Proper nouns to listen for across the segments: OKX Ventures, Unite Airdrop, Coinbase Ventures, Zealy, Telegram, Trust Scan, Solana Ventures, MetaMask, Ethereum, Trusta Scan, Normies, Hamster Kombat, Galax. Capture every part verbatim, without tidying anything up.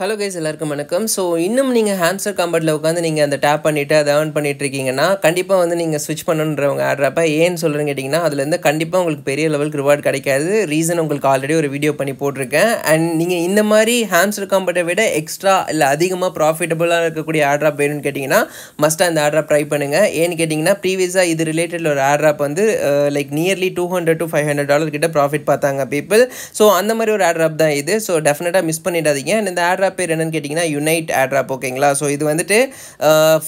Hello guys, welcome. So, if you have Hamster Kombat, you can tap and earn it. You can switch to airdrop. If you have a level reward, you can reason you already a video. And you can get Hamster Kombat extra profitable airdrop. You must try airdrop. Previously, this related airdrop like nearly two hundred to five hundred dollars profit people. So, this airdrop is so definitely miss it. Airdrop என்னன்னு கேட்டிங்கனா Unite Airdrop ஓகேங்களா so இது வந்துட்டு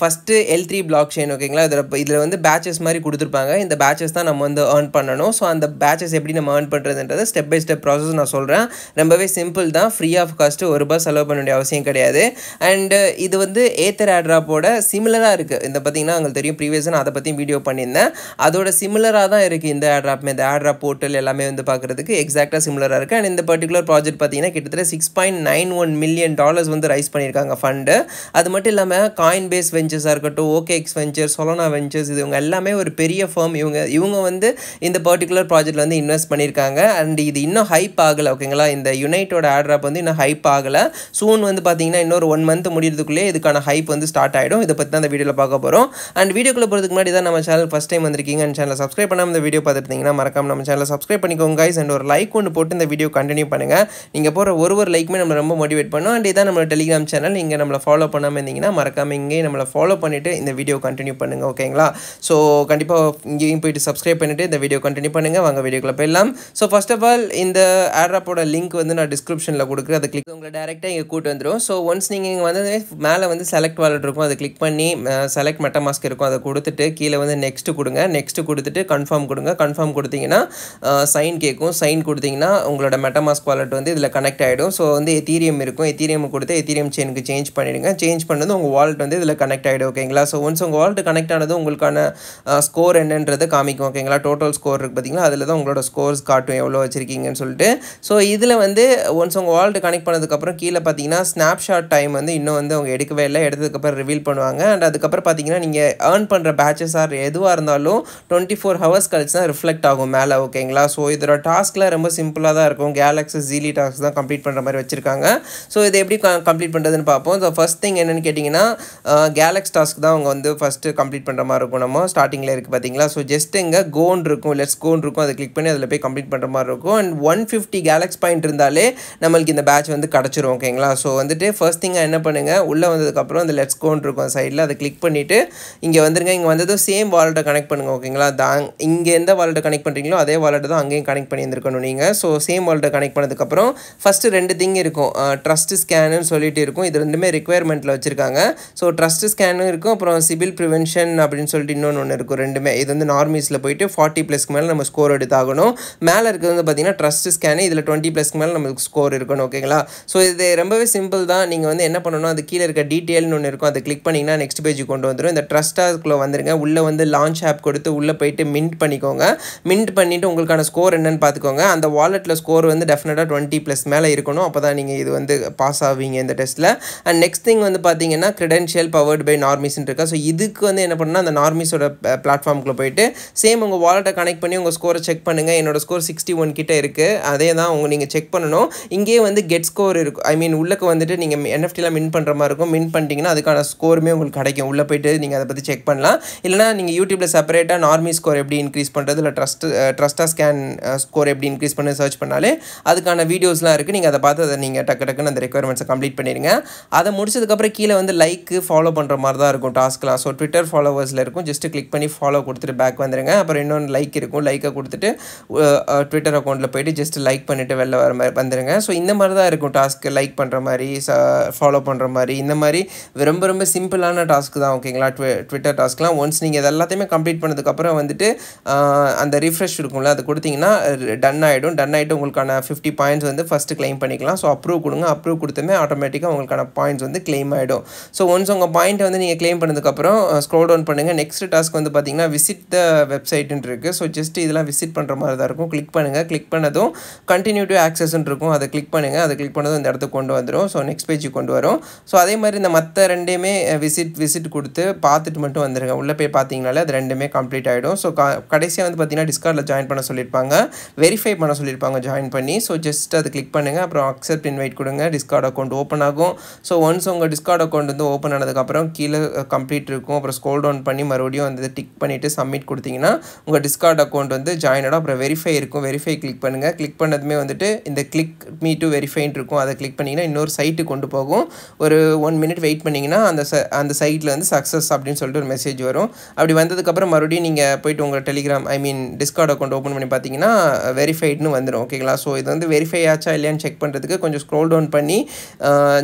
first L three blockchain ஓகேங்களா இதுல வந்து batches மாதிரி கொடுத்திருப்பாங்க இந்த batches தான் நம்ம வந்து earn பண்ணனும் சோ அந்த batches எப்படி நம்ம earn பண்றதுன்றது step by step process நான் சொல்றேன் ரொம்பவே சிம்பிள் தான் free of cost one dollar செலவு பண்ண வேண்டிய அவசியம் கிடையாது and இது வந்து Ether Airdrop ஓட similar-ஆ இருக்கு இந்த பாத்தீங்கன்னா உங்களுக்கு தெரியும் previous நான் அத பத்தி வீடியோ பண்ணியிருந்தேன் அதோட similar-ஆ தான் இருக்கு இந்த airdrop மேத airdrop portal எல்லாமே வந்து பாக்குறதுக்கு exact-ஆ similar-ஆ இருக்கு and இந்த particular project பாத்தீங்கன்னா கிட்டத்தட்ட six point nine one million dollars வந்து ரைஸ் பண்ணிருக்காங்க ஃபண்ட் அது மட்டும் இல்லாம Coinbase Ventures ஆர்க்கட்டும் O K X Ventures Solana Ventures இவங்க எல்லாமே ஒரு பெரிய firm இவங்க இவங்க வந்து இந்த particular projectல வந்து இன்வெஸ்ட் பண்ணிருக்காங்க and இது இன்னும் ஹைப் ஆகல ஓகேங்களா இந்த Unite ஓட airdrop வந்து இன்னும் ஹைப் ஆகல soon வந்து பாத்தீங்கன்னா இன்னொரு one month முடியிறதுக்குள்ள இதுக்கான ஹைப் வந்து ஸ்டார்ட் ஆயிடும் இத பத்தி தான் இந்த வீடியோல பார்க்க போறோம் and வீடியோக்குள்ள போறதுக்கு முன்னாடி தான் நம்ம சேனல் first time வந்திருக்கீங்க and சேனலை subscribe பண்ணாம இந்த வீடியோ பார்த்திருந்தீங்கன்னா மறக்காம நம்ம சேனலை subscribe பண்ணிக்கோங்க guys and ஒரு லைக் ஒன்னு போட்டு இந்த வீடியோ கண்டினியூ பண்ணுங்க நீங்க போற ஒரு ஒரு லைக்மே நம்ம ரொம்ப motivate And this is our Telegram channel. You can follow up on our video. So, you can subscribe to the video. Continue. So, first of all, in the airdrop link in the description, click on the direct. So, once you select wallet, click on select MetaMask, next to next to confirm, confirm, sign, sign, MetaMask wallet connect. So, Ethereum. Ethereum கொடுத்து Ethereum chain க்கு change பண்ணிடுங்க change பண்ணது உங்க wallet வந்து இதல connect ஆயிடும் ஓகேங்களா so once உங்க wallet connect ஆனது உங்களுக்கான score என்னன்றது காமிக்கும் ஓகேங்களா total score இருக்கு பாத்தீங்களா அதுல தான் உங்களோட scores காட்டும் எவ்வளவு வச்சிருக்கீங்கன்னு சொல்லிட்டு சோ இதுல வந்து once உங்க wallet connect பண்ணதுக்கு அப்புறம் கீழ பாத்தீங்கன்னா snapshot time வந்து இன்னும் வந்து அவங்க எடுக்கவே இல்ல எடுத்ததுக்கு அப்புறம் reveal பண்ணுவாங்க and அதுக்கு அப்புறம் பாத்தீங்கன்னா நீங்க earn பண்ற batches ஆர் எதுவா இருந்தாலும் twenty-four hours கழிச்சு தான் reflect ஆகும் மேல ஓகேங்களா சோ இதோட டாஸ்க்லாம் ரொம்ப சிம்பிளா தான் இருக்கும் Galax Zealy டாஸ்க் தான் கம்ப்ளீட் பண்ற மாதிரி வச்சிருக்காங்க So, if you complete the first thing, is Galax task first complete starting layer. So, just go and let's go and click and complete and one hundred fifty Galax point in the batch. So, the first thing is let's go and side click the same wallet connect the wallet connect the wallet connect So, same wallet connect first two things Trust Scan and சொல்லிட்டு இருக்கும் இது ரெண்டுமே requirementல வச்சிருக்காங்க so Trust Scan இருக்கும் அப்புறம் Civil Prevention அப்படினு சொல்லிட்டு இன்னொன்னு இருக்கும் ரெண்டுமே இது வந்து Normiesல போய்ட்டு forty plus க்கு மேல நம்ம ஸ்கோர் எடுத்தாகணும் மேல இருக்குது வந்து பாத்தீங்கன்னா Trust Scan இதுல twenty plus க்கு மேல நமக்கு ஸ்கோர் இருக்கணும் ஓகேங்களா சோ இது ரொம்பவே சிம்பிள் தான் நீங்க வந்து என்ன பண்ணனும் அது கீழ இருக்க டீடைல்னு ஒன்னு இருக்கும் அத கிளிக் பண்ணீங்கனா நெக்ஸ்ட் பேஜ் கொண்டு வந்துரும் இந்த Trust Scan-க்குள்ள வந்துருங்க உள்ள வந்து லான்ச் ஆப் கொடுத்து உள்ள போய்ட்டு mint பண்ணிக்கோங்க mint பண்ணிட்டு உங்களுக்கான ஸ்கோர் என்னன்னு பாத்துக்கோங்க அந்த வாலெட்ல ஸ்கோர் வந்து டெஃபினட்டா twenty plus மேல இருக்கணும் அப்பதான் நீங்க இது வந்து pass ஆவீங்க இந்த டெஸ்ட்ல and next thing வந்து பாத்தீங்கன்னா credential powered by normies ன்னு இருக்கா சோ இதுக்கு வந்து என்ன பண்ணனும்னா அந்த normies ஓட பிளாட்ஃபார்ம்க்குள்ள போய்ட்டு சேம் உங்க wallet-அ கனெக்ட் பண்ணி உங்க ஸ்கோரை செக் பண்ணுங்க என்னோட ஸ்கோர் sixty-one கிட்ட இருக்கு அதே தான் உங்க நீங்க செக் பண்ணனும் இங்கேயே வந்து get score இருக்கு ஐ மீன் உள்ளக்கு வந்துட்டு நீங்க N F T-ல மின் பண்ற மாதிரி இருக்கும் மின் பண்ணிட்டீங்கன்னா அதுக்கான ஸ்கோர்மே உங்களுக்கு கிடைக்கும் உள்ள போய்ட்டு நீங்க அத பத்தி செக் பண்ணலாம் இல்லனா நீங்க YouTube-ல செப்பரேட்டா normies ஸ்கோர் எப்படி இன்கிரீஸ் பண்றது இல்ல trust Trusta Scan ஸ்கோர் எப்படி இன்கிரீஸ் பண்ண சர்ச் பண்ணாலே அதுக்கான வீடியோஸ்லாம் இருக்கு நீங்க அத பார்த்து அத நீங்க டக்க டக்க அந்த requirements complete பண்ணிடுங்க அத முடிச்சதுக்கு அப்புறம் கீழ வந்து like follow பண்ற மாதிரி தான் இருக்கும் டாஸ்க்லாம் சோ Twitter followersல இருக்கும் just click பண்ணி follow கொடுத்துட்டு back வந்துருங்க அப்புறம் இன்னொரு like இருக்கும் like-அ கொடுத்துட்டு Twitter account-ல போய்ட்டு just like பண்ணிட்டு வெளிய வர மாதிரி வந்துருங்க சோ இந்த மாதிரி தான் இருக்கும் டாஸ்க் like பண்ற மாதிரி follow பண்ற மாதிரி இந்த மாதிரி ரொம்ப ரொம்ப சிம்பிளான டாஸ்க் தான் ஓகேங்களா Twitter டாஸ்க்லாம் once நீங்க இதெல்லாத்தையுமே complete பண்ணதுக்கு அப்புறம் வந்துட்டு அந்த refresh இருக்கும்ல அது கொடுத்தீங்கன்னா done ஆயிடும் done ஆயிட்டு உங்களுக்கான fifty points வந்து first claim பண்ணிக்கலாம் சோ approve கொடுங்க approve கொடுத்தமே ஆட்டோமேட்டிக்கா உங்களுக்கான பாயிண்ட்ஸ் வந்து claim ஆயிடும் சோ once உங்க பாயிண்ட் வந்து நீங்க claim பண்ணதுக்கு அப்புறம் ஸ்க்ரோல் டவுன் பண்ணுங்க நெக்ஸ்ட் டாஸ்க் வந்து பாத்தீங்கன்னா visit the website ன்னு இருக்கு சோ ஜஸ்ட் இதெல்லாம் visit பண்ற மாதிரி தான் இருக்கும் click பண்ணுங்க click பண்ணதும் continue to access ன்னு இருக்கும் அத click பண்ணுங்க அத click பண்ணதும் இந்த இடத்துக்கு கொண்டு வந்துரும் சோ next page கொண்டு வரும் சோ அதே மாதிரி இந்த மத்த ரெண்டையுமே visit visit கொடுத்து பார்த்துட்டு மட்டும் வந்துருங்க உள்ள போய் பாத்தீங்கனால அது ரெண்டையுமே கம்ப்ளீட் ஆயிடும் சோ கடைசியா வந்து பாத்தீங்கன்னா Discord-ல ஜாயின் பண்ண சொல்லிருப்பாங்க வெரிஃபை பண்ண சொல்லிருப்பாங்க ஜாயின் பண்ணி சோ ஜஸ்ட் அத click பண்ணுங்க அப்புறம் accept invite கொடுங்க Discord Discord account open agum. So once unga Discord account undu open anadukku appuram keela complete irukum appuram scroll down panni marudiyum and tick pannite submit kudutingna unga Discord account undu joined a appuram verify irukum verify click pannunga click pannadume vandute inda click me to verify nu irukum adha click pannina innor site kondu pogum oru one minute wait pannina and the and the site la and success appdin solli or message varum appdi vandadukku appuram marudiyum neenga poitu unga Telegram I mean Discord account open panni pathina verified nu vandrum okayla so idu vandu verify aacha illaiyan check pandradhukku konjam scroll down panni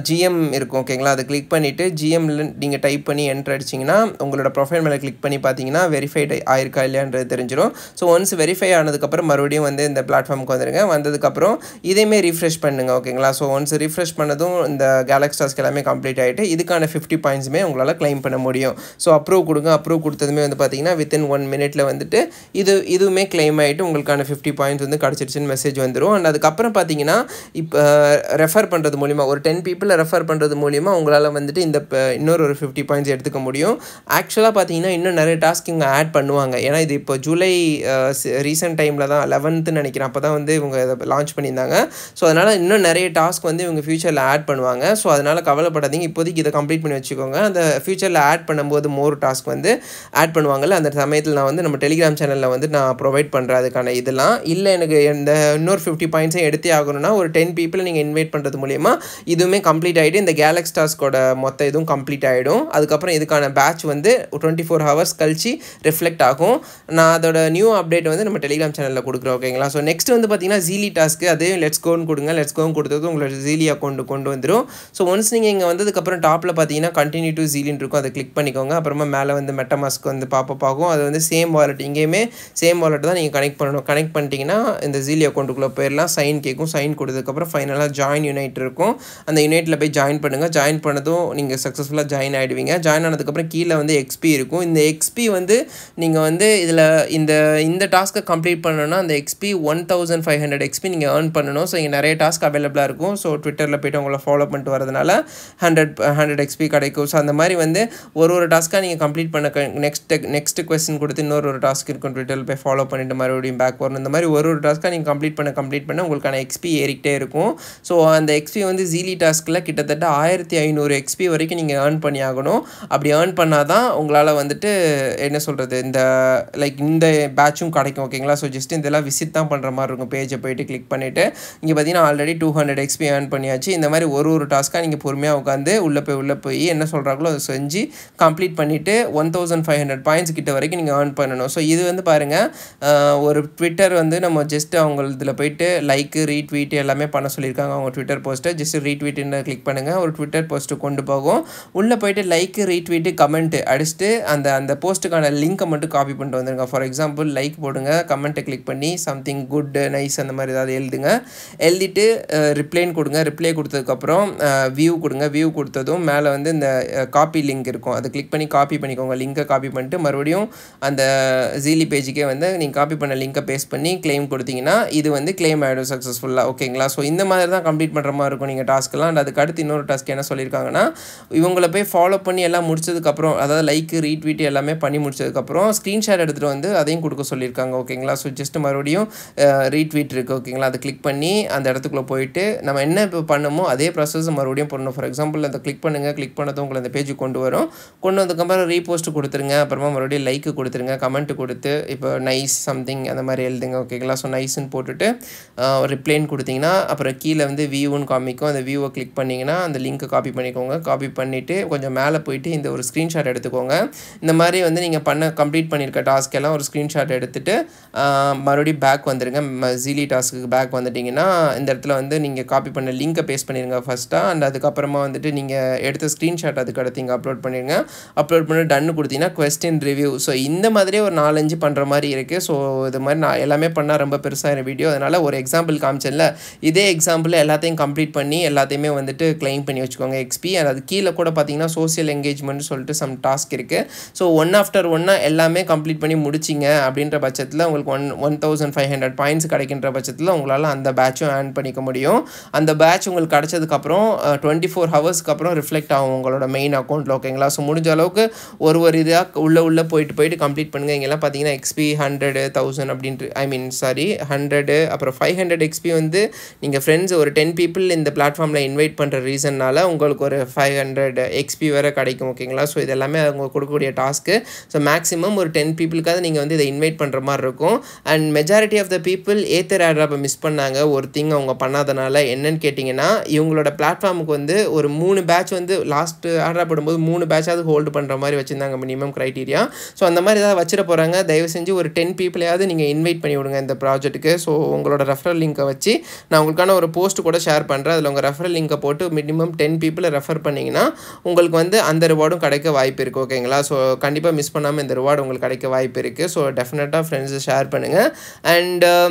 gm irukum okayla adha click pannite gm la neenga type panni enter adichina ungala profile mela click panni pathina verified aayirka illaiyanra therinjirum so once verify aanadukku appuram marudiyum vandu indha platform ku vandirunga vandadukku appuram idey me refresh pannunga okayla so once refresh pannadum indha Galax task ellame complete aayite idukana fifty points me ungala claim panna mudiyum so approve kudunga approve kuduthadhume vandu pathina within one minute la vandute idu idume claim aayite ungalukana fifty points vandu kadichiruchinu message vandrum and adukapra pathina ipo refer pandrathu mooliyama or ten people refer pandrathu mooliyama ungalala vandute inda innor or fifty points eduthuka mudiyum actually pathina innum nare task inga add பண்ணுவாங்க ஏனா இது இப்போ July recent time la da eleventh நினைக்கிறேன் அப்பதான் வந்து இவங்க launch பண்ணிருந்தாங்க so அதனால இன்னும் நிறைய task வந்து இவங்க future la add பண்ணுவாங்க சோ அதனால கவலைப்படாதீங்க இப்போதைக்கு இத complete பண்ணி வெச்சுக்கோங்க அந்த future la add பண்ணும்போது more task வந்து add பண்ணுவாங்கல அந்த சமயத்துல நான் வந்து நம்ம Telegram channel la வந்து நான் provide பண்ற அதுக்கான இதெல்லாம் இல்ல எனக்கு இந்த இன்னொரு fifty points எடுத்து ஆகணும்னா ஒரு ten people நீங்க இன்வைட் பண்றது மூலமா இதுமே கம்ப்ளீட் ஆயிடு இந்த Galax டாஸ்கோட மொத்த இதுவும் கம்ப்ளீட் ஆயிடும் அதுக்கு அப்புறம் இதுக்கான பேட்ச் வந்து twenty-four hours கழிச்சி ரிஃப்ளெக்ட் ஆகும் நான் அதோட நியூ அப்டேட் வந்து நம்ம Telegram சேனல்ல கொடுக்கிறேன் ஓகேங்களா சோ நெக்ஸ்ட் வந்து பாத்தீங்கன்னா Zealy டாஸ்க் அதே லெட்ஸ் கோ கொடுங்க லெட்ஸ் கோ கொடுத்தது உங்களுக்கு Zealy அக்கவுண்ட் கொண்டு வந்துரும் சோ once நீங்க இங்க வந்ததுக்கு அப்புறம் டாப்ல பாத்தீங்கன்னா கண்டினியூ டு Zealy ன்னு இருக்கும் அதை கிளிக் பண்ணிக்கோங்க அப்புறமா மேல வந்து MetaMask வந்து பாப்பப் ஆகும் அது வந்து சேம் வாலெட் இங்கேமே சேம் வாலெட் தான் நீங்க கனெக்ட் பண்ணனும் கனெக்ட் பண்ணிட்டீங்கன்னா இந்த Zealy அக்கவுண்ட்க்குள்ள போய்றலாம் சைன் கேக்கும் சைன் கொடுத்ததுக்கு அப்புறம் ஃபைனலா ஜாயின் யுனைட் இருக்கும் அந்த யுனைட்ல போய் ஜாயின் பண்ணுங்க ஜாயின் பண்ணதும் நீங்க சக்சஸ்ஃபுல்லா ஜாயின் ஆயிடுவீங்க ஜாயின் ஆனதுக்கு அப்புறம் கீழ வந்து X P இருக்கும் இந்த X P வந்து நீங்க வந்து இதுல இந்த இந்த டாஸ்க்க கம்ப்ளீட் பண்ணனும்னா அந்த X P fifteen hundred X P நீங்க earn பண்ணனும் சோ இங்க நிறைய டாஸ்க் அவேலபிளா இருக்கும் சோ Twitterல போய் உங்கள ஃபாலோ பண்ணிட்டு வரதுனால one hundred one hundred X P கிடைக்கும் சோ அந்த மாதிரி வந்து ஒரு ஒரு டாஸ்கா நீங்க கம்ப்ளீட் பண்ண நெக்ஸ்ட் நெக்ஸ்ட் क्वेश्चन கொடுத்து இன்னொரு ஒரு டாஸ்க் இருக்கும் Twitterல போய் ஃபாலோ பண்ணிட்டு மறுபடியும் பேக் வரணும் இந்த மாதிரி ஒரு ஒரு டாஸ்கா நீங்க கம்ப்ளீட் பண்ண கம்ப்ளீட் பண்ண உங்களுக்கான X P ஏறிட்டே இருக்கும் சோ அந்த X P வந்து Zealy டாஸ்க்ல கிட்டத்தட்ட fifteen hundred X P வரைக்கும் நீங்க earn பண்ணியாகணும் அப்படி earn பண்ணாதான் உங்களால வந்துட்டு என்ன சொல்றது இந்த லைக் இந்த பேட்சும் கிடைக்கும் ஓகேங்களா சோ ஜஸ்ட் இதெல்லாம் விசிட் தான் பண்ற மாதிரி இருக்கும் பேஜை போய்ட்டு கிளிக் பண்ணிட்டு இங்க பாத்தீங்கன்னா already two hundred X P earn பண்ணியாச்சு இந்த மாதிரி ஒரு ஒரு டாஸ்கா நீங்க பொறுமையா உட்கார்ந்து உள்ள போய் உள்ள போய் என்ன சொல்றாங்களோ அதை செஞ்சு கம்ப்ளீட் பண்ணிட்டு fifteen hundred points கிட்ட வரைக்கும் நீங்க earn பண்ணனும் சோ இது வந்து பாருங்க ஒரு Twitter வந்து நம்ம ஜஸ்ட் அவங்களதுல போய்ட்டு லைக் ரீட்வீட் எல்லாமே பண்ண சொல்லிருக்காங்க அவங்க Twitter போஸ்ட் ஜஸ்ட் ரீட்வீட் ன்னு கிளிக் பண்ணுங்க ஒரு Twitter போஸ்ட் கொண்டு போகும் உள்ள போய்ட்டு லைக் ரீட்வீட் கமெண்ட் அடிச்சிட்டு அந்த அந்த போஸ்ட்கான லிங்கை மட்டும் காப்பி பண்ணிட்டு வந்துருங்க ஃபார் எக்ஸாம்பிள் லைக் போடுங்க கமெண்ட்டை கிளிக் பண்ணி something good nice அந்த மாதிரி ஏதாவது எழுதுங்க எழுதிட்டு ரிப்ளைன் கொடுங்க ரிப்ளை கொடுத்ததுக்கு அப்புறம் view கொடுங்க view கொடுத்ததும் மேல வந்து இந்த காப்பி லிங்க் இருக்கும் அதை கிளிக் பண்ணி காப்பி பண்ணிக்கோங்க லிங்கை காப்பி பண்ணிட்டு மறுபடியும் அந்த Zealy பேஜ்க்கே வந்து நீங்க காப்பி பண்ண லிங்கை பேஸ்ட் பண்ணி க்ளைம் கொடுத்தீங்கன்னா இது வந்து க்ளைம் ஆயிடும் சக்சஸ்ஃபுல்லா ஓகேங்களா சோ இந்த மாதிரி தான் கம்ப்ளீட் பண்ற மாதிரி இருக்கும் நீங்க டாஸ்க்லாம் and அதுக்கு அடுத்து இன்னொரு டாஸ்க் என்ன சொல்லிருக்காங்கன்னா இவங்கள போய் ஃபாலோ பண்ணி எல்லாம் முடிச்சதுக்கு அப்புறம் அதாவது லைக் ரீட்வீட் எல்லாமே பண்ணி முடிச்சதுக்கு அப்புறம் ஸ்கிரீன்ஷாட் எடுத்துட்டு வந்து அதையும் கொடுக்க சொல்லிருக்காங்க ஓகேங்களா சோ ஜஸ்ட் மறுபடியும் ரீட்வீட் இருக்கு ஓகேங்களா அதை கிளிக் பண்ணி அந்த இடத்துக்குள்ள போயிட்டு நம்ம என்ன இப்ப பண்ணமோ அதே process மறுபடியும் பண்ணனும் ஃபார் எக்ஸாம்பிள் அந்த கிளிக் பண்ணுங்க கிளிக் பண்ணதும் உங்களுக்கு அந்த பேஜ் கொண்டு வரும் கொண்டு வந்ததுக்கு அப்புறம் ரீபோஸ்ட் கொடுத்துருங்க அப்புறமா மறுபடியும் லைக் கொடுத்துருங்க கமெண்ட் கொடுத்து இப்போ நைஸ் something அந்த மாதிரி எழுதுங்க ஓகேங்களா சோ நைஸ் ன்னு போட்டுட்டு ரிப்ளைன் கொடுத்தீங்கன்னா அப்புறம் கீழ வந்து view ன்னு காமிக்கும் அந்த view-வை கிளிக் பண்ணீங்கன்னா அந்த லிங்கை காப்பி பண்ணிக்கோங்க காப்பி பண்ணிட்டு கொஞ்சம் மேலே போயிட்டு இந்த ஒரு ஸ்கிரீன்ஷாட் எடுத்துக்கோங்க இந்த மாதிரி வந்து நீங்க பண்ண கம்ப்ளீட் பண்ணிருக்க டாஸ்க் எல்லாம் ஒரு ஸ்கிரீன்ஷாட் எடுத்துட்டு மறுபடியும் பேக் வந்துருங்க Zealy டாஸ்க்கு பேக் வந்துட்டீங்கன்னா இந்த இடத்துல வந்து நீங்க காப்பி பண்ண லிங்கை பேஸ்ட் பண்ணிருங்க ஃபர்ஸ்ட்டா and அதுக்கு அப்புறமா வந்துட்டு நீங்க எடுத்த ஸ்கிரீன்ஷாட் அதுக்கு அடுத்து நீங்க அப்லோட் பண்ணிருங்க அப்லோட் பண்ணி டன் கொடுத்தீங்கன்னா क्वेश्चन ரிவ்யூ சோ இந்த மாதிரி ஒரு four five பண்ற மாதிரி இருக்கு சோ இது மாதிரி நான் எல்லாமே பண்ணா ரொம்ப பெருசா இந்த வீடியோ அதனால ஒரு எக்ஸாம்பிள் காமிச்சேன்ல இதே எக்ஸாம்பிள் எல்லாத்தையும் கம்ப்ளீட் பண்ணி எல்லாத்தையுமே வந்துட்டு க்ளைம் பண்ணி வெச்சுக்கோங்க X P and அது கீழ கூட பாத்தீங்கன்னா சோஷியல் எங்கேஜ்மென்ட் சொல்லிட்டு some task இருக்கு சோ one after one எல்லாமே கம்ப்ளீட் பண்ணி முடிச்சிங்க அப்படின்ற பட்சத்துல உங்களுக்கு fifteen hundred points கிடைக்கின்ற பட்சத்துல உங்களால அந்த பேட்சும் earn பண்ணிக்க முடியும் அந்த பேட்ச் உங்களுக்கு கிடைச்சதுக்கு அப்புறம் twenty-four hours க்கு அப்புறம் ரிஃப்ளெக்ட் ஆகும் உங்களோட மெயின் அக்கவுண்ட்ல ஓகேங்களா சோ முடிஞ்ச அளவுக்கு ஒரு ஒரு இதா உள்ள உள்ள போயிட்டு போயிட்டு கம்ப்ளீட் பண்ணுங்க இங்க எல்லாம் பாத்தீங்கன்னா X P one hundred thousand அப்படின்ற I mean sorry one hundred அப்புறம் five hundred X P வந்து நீங்க फ्रेंड्स ஒரு ten people இந்த platform la invite pandra reason nala ungalku or five hundred X P vera kadaikum okayla so idellame avanga kodukodiya task so maximum or ten people kada neenga vandu idu invite pandra maar irukum and majority of the people ether airdrop miss pannanga or thing avanga pannadanala enna kettingena ivungaloda platform ku vandu or three batch vandu last airdrop podumbod three batch adu hold pandra mari vechindanga minimum criteria so andha mari edha vechira poranga daivu senju or ten people ayadu neenga invite panni vidunga indha project ku so ungaloda referral link vechi na ungalkana or post kuda share pandra adula unga referral link potu minimum ten people refer panningina ungalku vandu andha reward kadaikka vaaipu irukku okayla so kandipa miss pannama indha reward ungalku kadaikka vaaipu irukku so definitely friends share pannunga and um,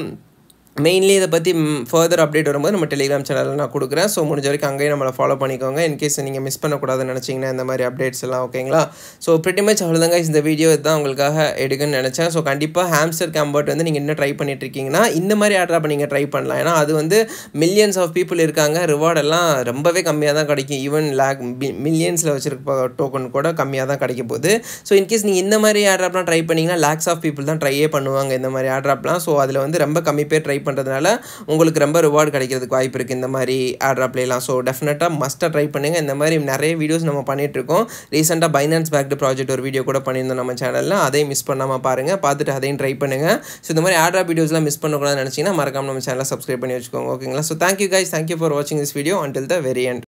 mainly the patti further update varumbodhu nama telegram channel la na kudukren so mudinja varaiku angaye namala follow panikonga in case neenga miss panna kodadhu nenachingna indha mari updates ella okayla so pretty much avladha guys indha video edha ungalkaga edukku nenachen so kandipa hamster kombat vandu neenga inna try pannit irkingna indha mari airdrop neenga try pannalam ena adu vandu millions of people irukanga reward ella rombave kammiya dhaan kadikum even lakh millions la vechirukka token koda kammiya dhaan kadikapodhu so in case neenga indha mari airdrop la try panningna lakhs of people dhaan try பண்ணுவாங்க இந்த மாதிரி airdrop la so adula vandu romba kammi pay try பண்றதனால உங்களுக்கு ரொம்ப reward கிடைக்கிறதுக்கு வாய்ப்பு இருக்கு இந்த மாதிரி airdrop லேலாம் சோ डेफिनेटली மஸ்ட் ட்ரை பண்ணுங்க இந்த மாதிரி நிறைய வீடியோஸ் நம்ம பண்ணிட்டு இருக்கோம் ரீசன்ட்டா பைனான்ஸ் பேக்ட் ப்ராஜெக்ட் ஒரு வீடியோ கூட பண்ணிருந்தோம் நம்ம சேனல்ல அதையும் மிஸ் பண்ணாம பாருங்க பார்த்துட்டு அதையும் ட்ரை பண்ணுங்க சோ இந்த மாதிரி airdrop வீடியோஸ்லாம் மிஸ் பண்ண கூடாதுன்னு நினைச்சீங்கன்னா மறக்காம நம்ம சேனலை சப்ஸ்கிரைப் பண்ணி வெச்சுக்கோங்க ஓகேங்களா so thank you guys thank you for watching this video until the very end